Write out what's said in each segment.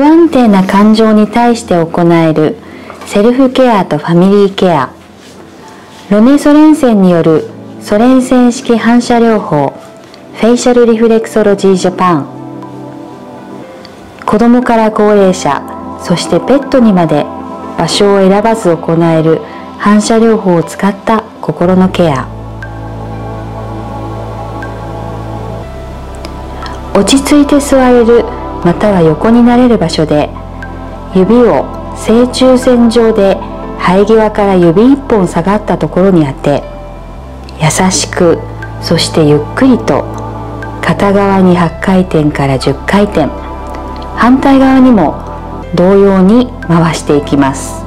不安定な感情に対して行えるセルフケアとファミリーケア、ロネ・ソレンセンによるソレンセン式反射療法フェイシャルリフレクソロジージャパン。子供から高齢者、そしてペットにまで場所を選ばず行える反射療法を使った心のケア。落ち着いて座れるまたは横になれる場所で、指を正中線上で生え際から指一本下がったところに当て、優しくそしてゆっくりと片側に8回転から10回転、反対側にも同様に回していきます。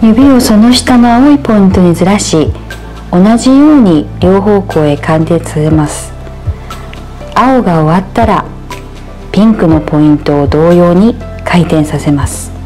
指をその下の青いポイントにずらし、同じように両方向へ感電させます。青が終わったらピンクのポイントを同様に回転させます。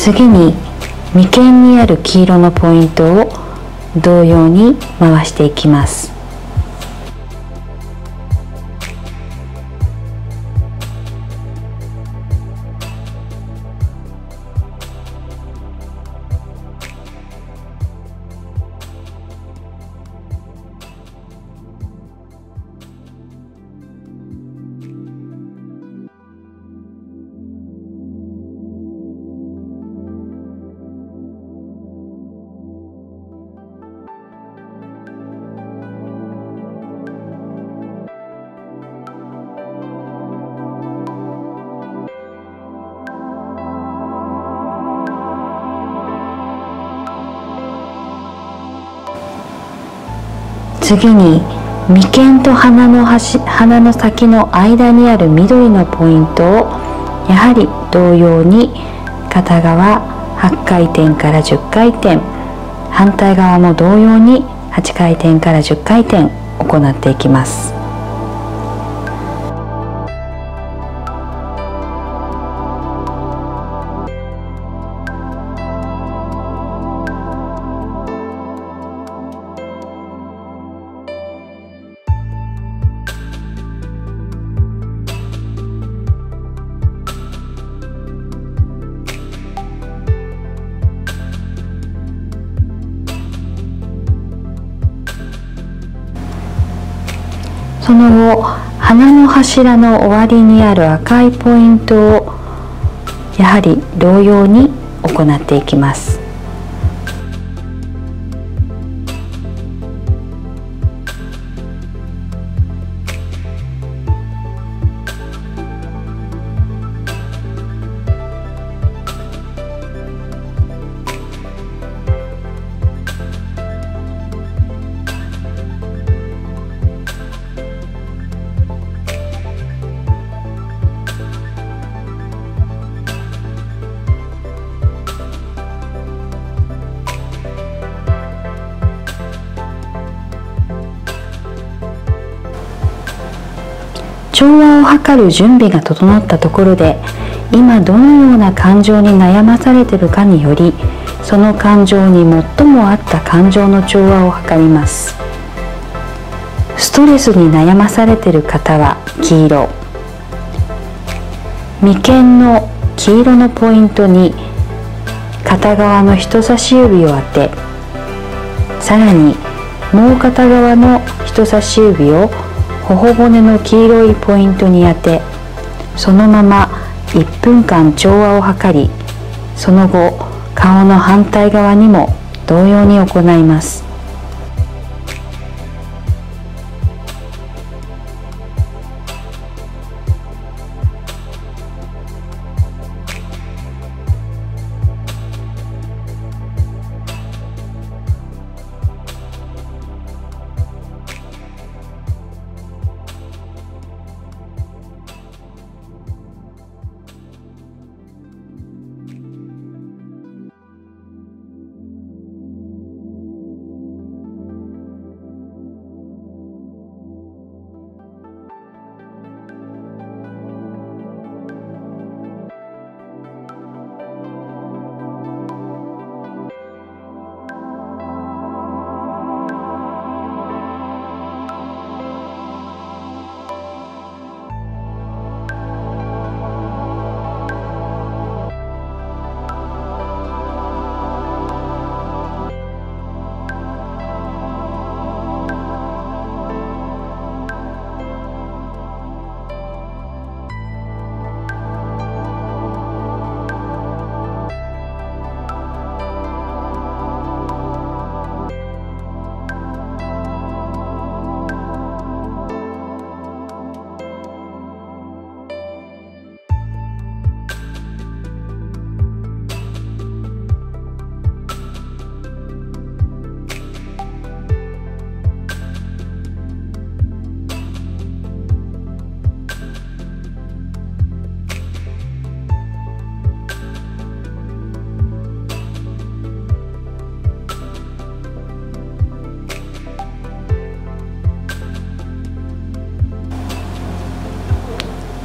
次に眉間にある黄色のポイントを同様に回していきます。次に眉間と鼻の先の間にある緑のポイントをやはり同様に片側8回転から10回転、反対側も同様に8回転から10回転行っていきます。その後、鼻の柱の終わりにある赤いポイントをやはり同様に行っていきます。調和を図る準備が整ったところで、今どのような感情に悩まされているかにより、その感情に最も合った感情の調和を図ります。ストレスに悩まされている方は黄色、眉間の黄色のポイントに片側の人差し指を当て、さらにもう片側の人差し指を頬骨の黄色いポイントに当て、そのまま1分間調和を図り、その後顔の反対側にも同様に行います。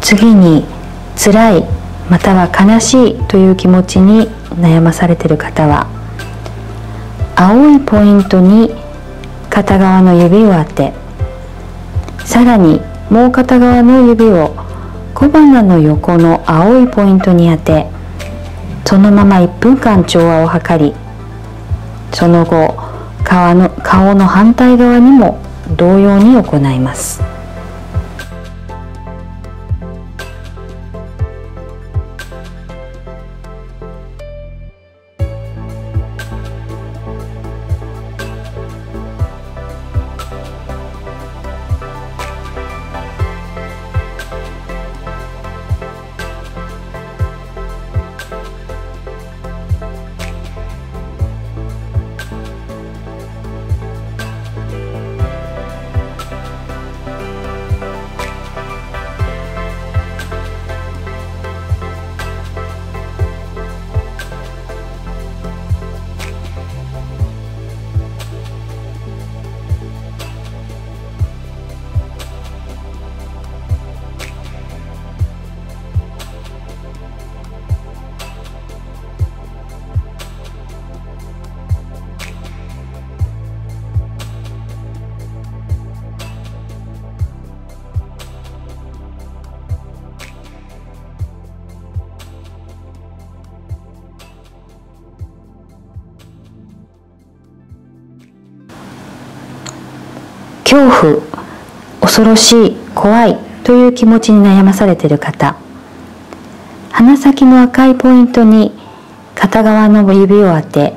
次に、辛いまたは悲しいという気持ちに悩まされている方は、青いポイントに片側の指を当て、さらにもう片側の指を小鼻の横の青いポイントに当て、そのまま1分間調和を図り、その後顔の反対側にも同様に行います。恐怖、恐ろしい、怖いという気持ちに悩まされている方、鼻先の赤いポイントに片側の指を当て、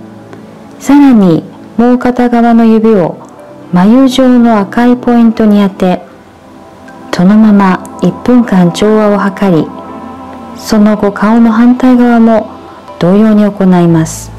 さらにもう片側の指を眉状の赤いポイントに当て、そのまま1分間調和を図り、その後顔の反対側も同様に行います。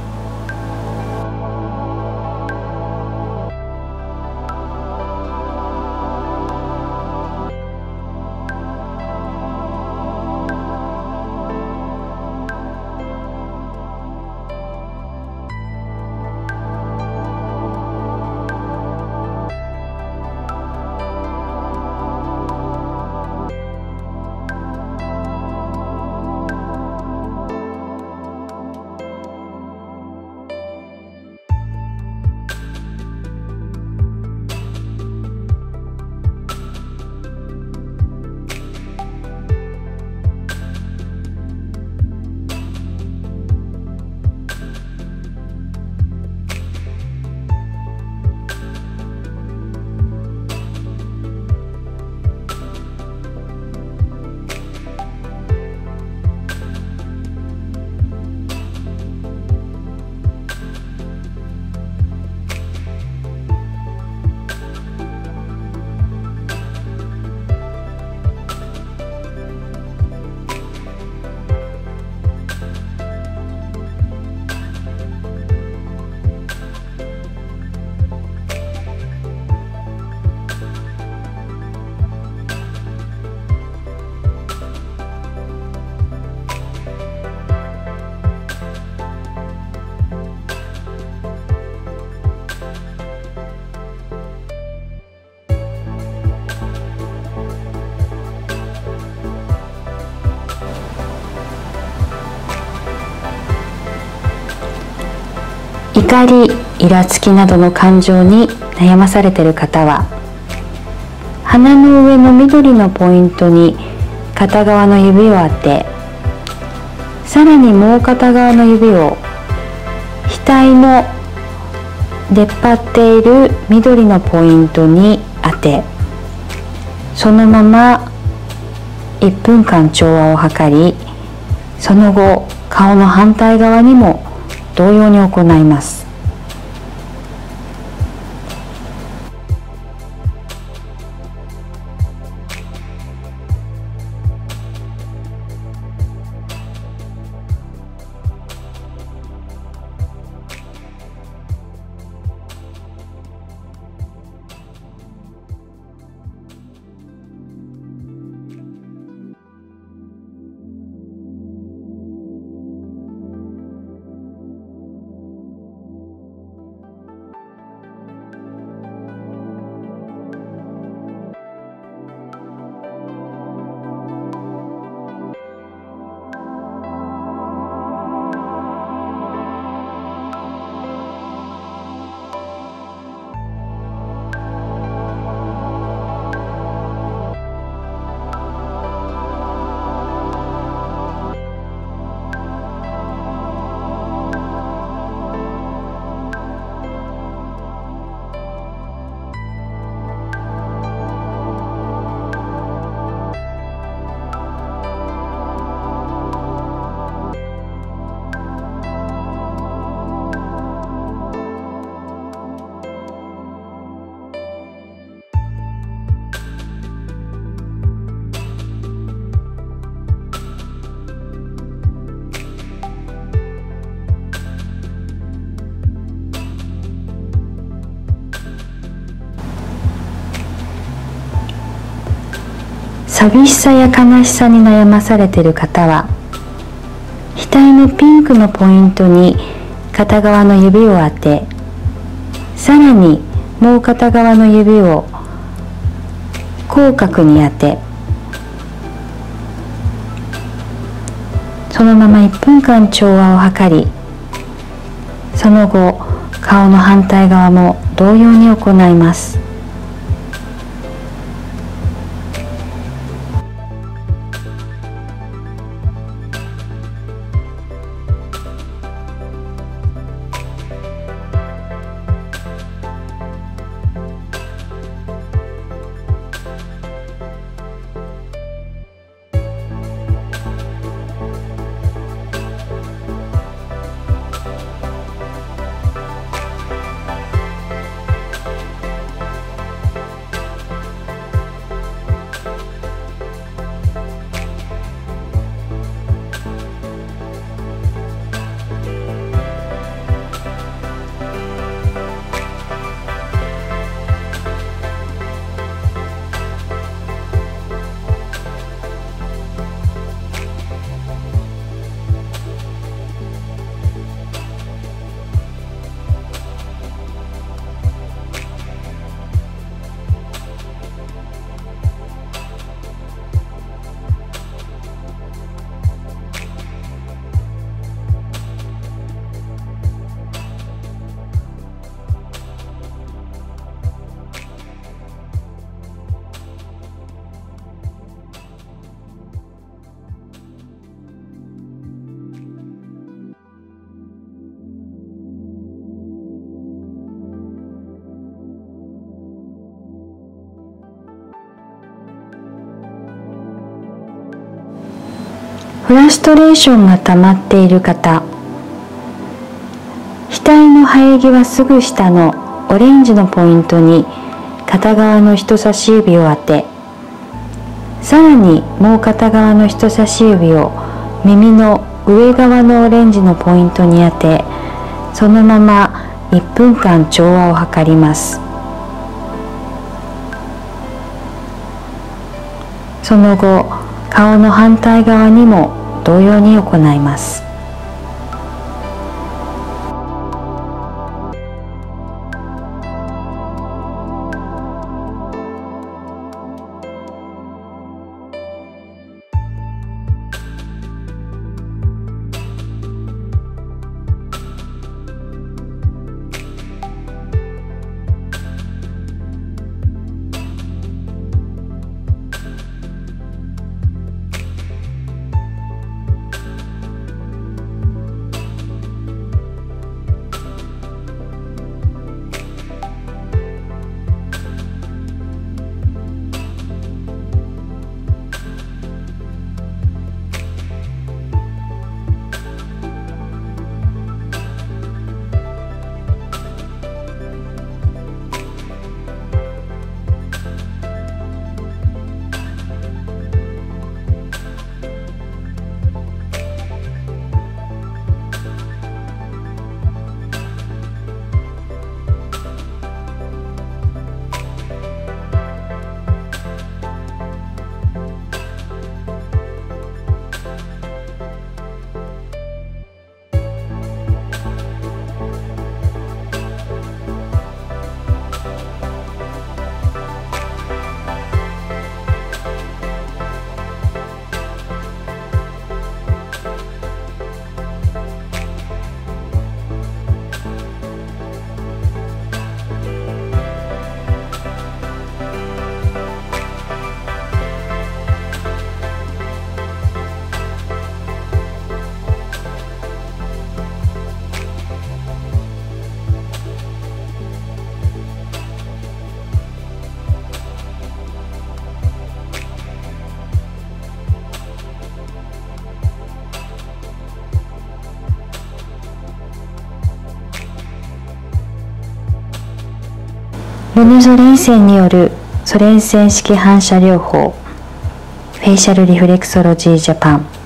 怒り、イラつきなどの感情に悩まされている方は、鼻の上の緑のポイントに片側の指を当て、さらにもう片側の指を額の出っ張っている緑のポイントに当て、そのまま1分間調和を図り、その後顔の反対側にも同様に行います。寂しさや悲しさに悩まされている方は、額のピンクのポイントに片側の指を当て、さらにもう片側の指を口角に当て、そのまま1分間調和を図り、その後顔の反対側も同様に行います。フラストレーションが溜まっている方、額の生え際すぐ下のオレンジのポイントに片側の人差し指を当て、さらにもう片側の人差し指を耳の上側のオレンジのポイントに当て、そのまま1分間調和を図ります。その後顔の反対側にも同様に行います。ルヌソレン線によるソレン線式反射療法フェイシャルリフレクソロジージャパン。